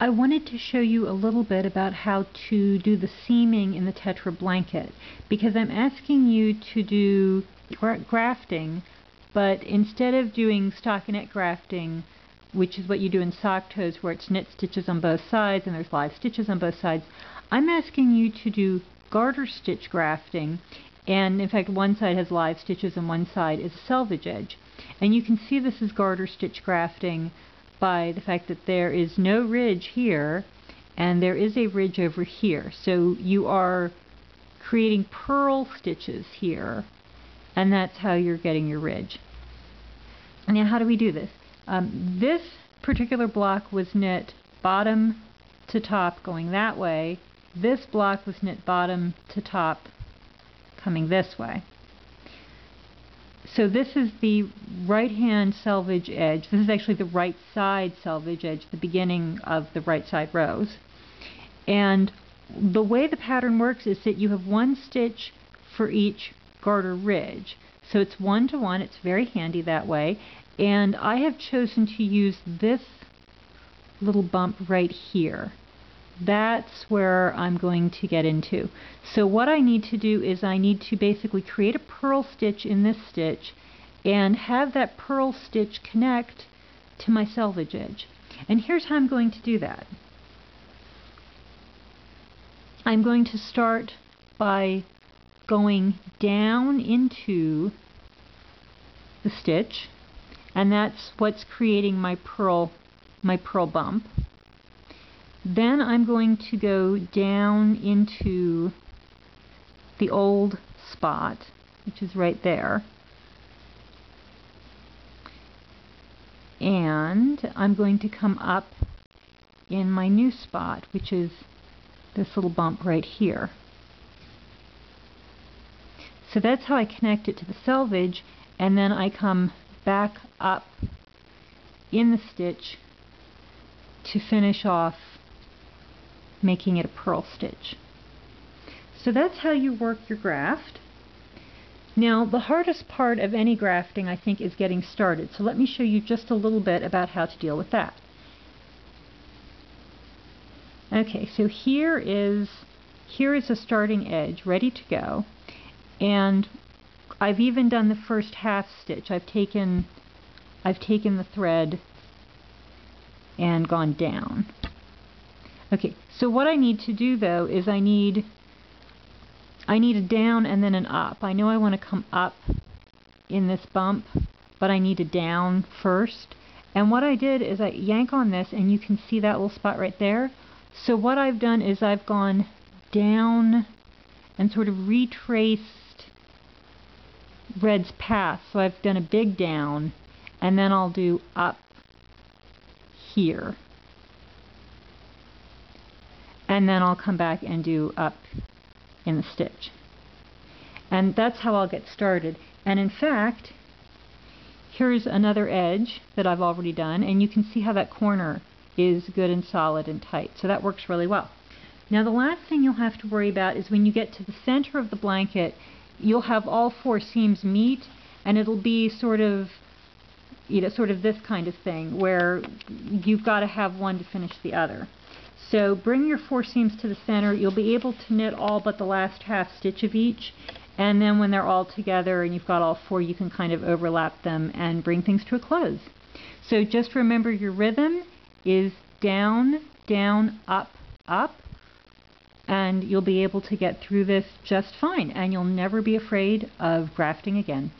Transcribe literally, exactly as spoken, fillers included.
I wanted to show you a little bit about how to do the seaming in the Tetra blanket, because I'm asking you to do gra grafting, but instead of doing stockinette grafting, which is what you do in sock toes where it's knit stitches on both sides and there's live stitches on both sides, I'm asking you to do garter stitch grafting. And in fact, one side has live stitches and one side is selvage edge. And you can see this is garter stitch grafting by the fact that there is no ridge here and there is a ridge over here. So you are creating purl stitches here, and that's how you're getting your ridge. Now, how do we do this? Um, this particular block was knit bottom to top going that way. This block was knit bottom to top coming this way. So this is the right hand selvage edge. This is actually the right side selvage edge, the beginning of the right side rows. And the way the pattern works is that you have one stitch for each garter ridge. So it's one to one. It's very handy that way. And I have chosen to use this little bump right here. That's where I'm going to get into. So what I need to do is I need to basically create a purl stitch in this stitch and have that purl stitch connect to my selvage edge. And here's how I'm going to do that. I'm going to start by going down into the stitch, and that's what's creating my purl, my purl bump. Then I'm going to go down into the old spot, which is right there. And I'm going to come up in my new spot, which is this little bump right here. So that's how I connect it to the selvage, and then I come back up in the stitch to finish off making it a purl stitch. So that's how you work your graft. Now, the hardest part of any grafting, I think, is getting started. So let me show you just a little bit about how to deal with that. Okay, so here is here is a starting edge ready to go, and I've even done the first half stitch. I've taken I've taken the thread and gone down. Okay, so what I need to do though is I need I need a down and then an up. I know I want to come up in this bump, but I need a down first. And what I did is I yank on this, and you can see that little spot right there. So what I've done is I've gone down and sort of retraced red's path. So I've done a big down, and then I'll do up here. And then I'll come back and do up in the stitch. And that's how I'll get started. And in fact, here's another edge that I've already done, and you can see how that corner is good and solid and tight. So that works really well. Now, the last thing you'll have to worry about is when you get to the center of the blanket, you'll have all four seams meet, and it'll be sort of, you know, sort of this kind of thing where you've got to have one to finish the other. So bring your four seams to the center. You'll be able to knit all but the last half stitch of each, and then when they're all together and you've got all four, you can kind of overlap them and bring things to a close. So just remember your rhythm is down, down, up, up, and you'll be able to get through this just fine, and you'll never be afraid of grafting again.